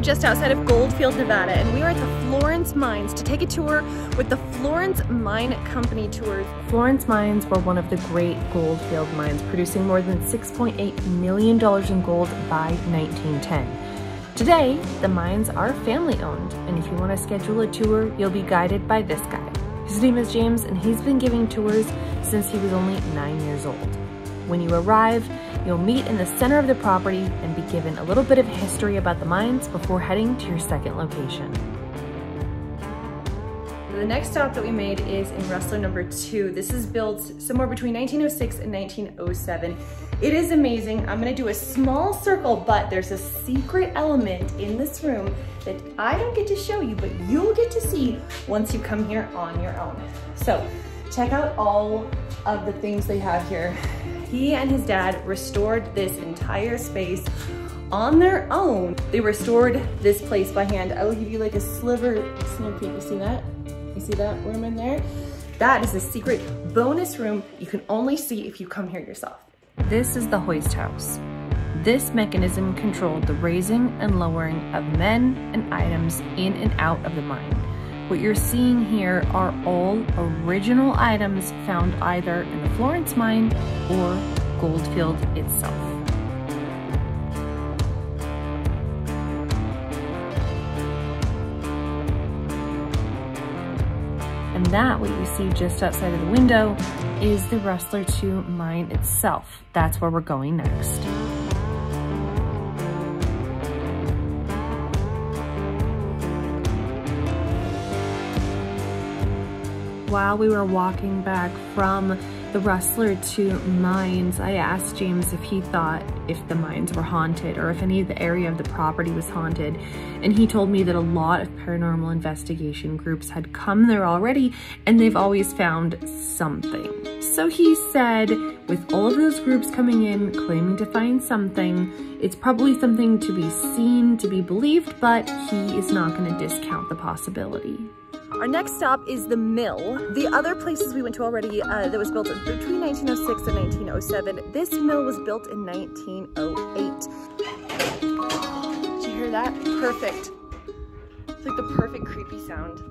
Just outside of Goldfield, Nevada, and we are at the Florence Mines to take a tour with the Florence Mine Company tours. Florence Mines were one of the great goldfield mines, producing more than $6.8 million in gold by 1910. Today, the mines are family owned, and if you want to schedule a tour, you'll be guided by this guy. His name is James, and he's been giving tours since he was only 9 years old. When you arrive, you'll meet in the center of the property and be given a little bit of history about the mines before heading to your second location. The next stop that we made is in Rustler #2. This is built somewhere between 1906 and 1907. It is amazing. I'm gonna do a small circle, but there's a secret element in this room that I don't get to show you, but you'll get to see once you come here on your own. So check out all of the things they have here. He and his dad restored this entire space on their own. They restored this place by hand. I will give you like a sneak peek. You see that? You see that room in there? That is a secret bonus room you can only see if you come here yourself. This is the hoist house. This mechanism controlled the raising and lowering of men and items in and out of the mine. What you're seeing here are all original items found either in the Florence Mine or Goldfield itself. And that, what you see just outside of the window, is the Rustler 2 mine itself. That's where we're going next. While we were walking back from the Rustler to mines, I asked James if he thought if the mines were haunted or if any of the area of the property was haunted. And he told me that a lot of paranormal investigation groups had come there already and they've always found something. So he said, with all of those groups coming in claiming to find something, it's probably something to be seen, to be believed, but he is not going to discount the possibility. Our next stop is the mill. The other places we went to already that was built between 1906 and 1907. This mill was built in 1908. Did you hear that? Perfect. It's like the perfect creepy sound.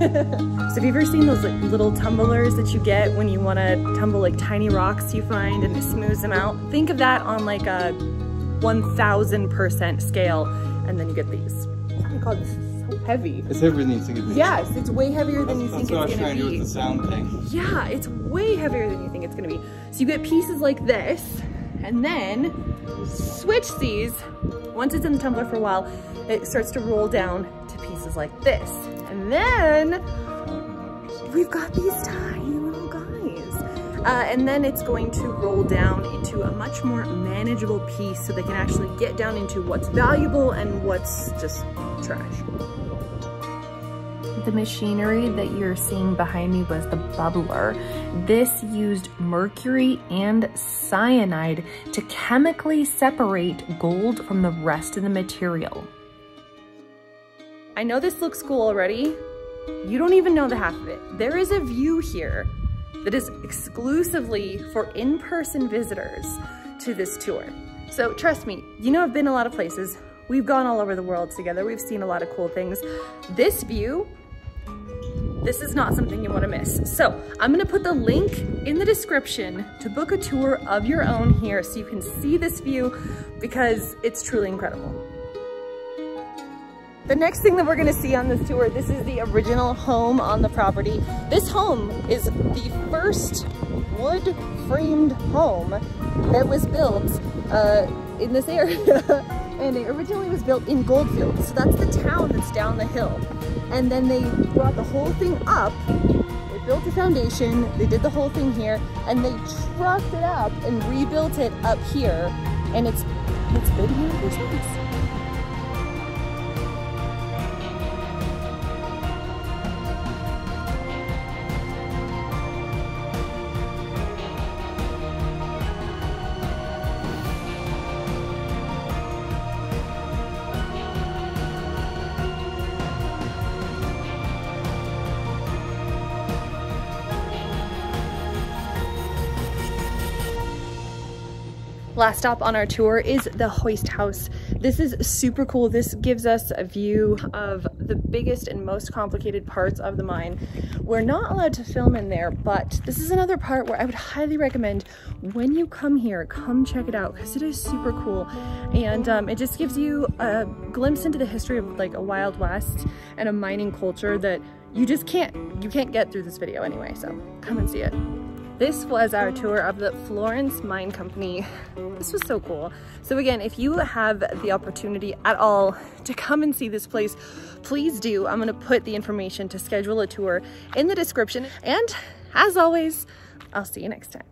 So have you ever seen those like little tumblers that you get when you want to tumble like tiny rocks you find and it smooths them out? Think of that on like a 1,000% scale, and then you get these. Oh my god, this is so heavy. It's heavier than you think it is. Yes, it's way heavier than you think it's going to be. That's what I was trying to do with the sound thing. Yeah, it's way heavier than you think it's going to be. So you get pieces like this, and then switch these. Once it's in the tumbler for a while, it starts to roll down to pieces like this. And then we've got these tiny little guys. And then it's going to roll down into a much more manageable piece so they can actually get down into what's valuable and what's just trash. The machinery that you're seeing behind me was the bubbler. This used mercury and cyanide to chemically separate gold from the rest of the material. I know this looks cool already. You don't even know the half of it. There is a view here that is exclusively for in-person visitors to this tour. So trust me, you know I've been a lot of places. We've gone all over the world together. We've seen a lot of cool things. This view, this is not something you want to miss. So I'm going to put the link in the description to book a tour of your own here so you can see this view, because it's truly incredible. The next thing that we're gonna see on this tour, this is the original home on the property. This home is the first wood-framed home that was built in this area. And it originally was built in Goldfield. So that's the town that's down the hill. And then they brought the whole thing up. They built the foundation, they did the whole thing here, and they trucked it up and rebuilt it up here, and it's been here ever since. Last stop on our tour is the Hoist House. This is super cool. This gives us a view of the biggest and most complicated parts of the mine. We're not allowed to film in there, but this is another part where I would highly recommend when you come here, come check it out because it is super cool. And it just gives you a glimpse into the history of like a Wild West and a mining culture that you just can't get through this video anyway, so come and see it. This was our tour of the Florence Mine Company. This was so cool. So again, if you have the opportunity at all to come and see this place, please do. I'm gonna put the information to schedule a tour in the description. And as always, I'll see you next time.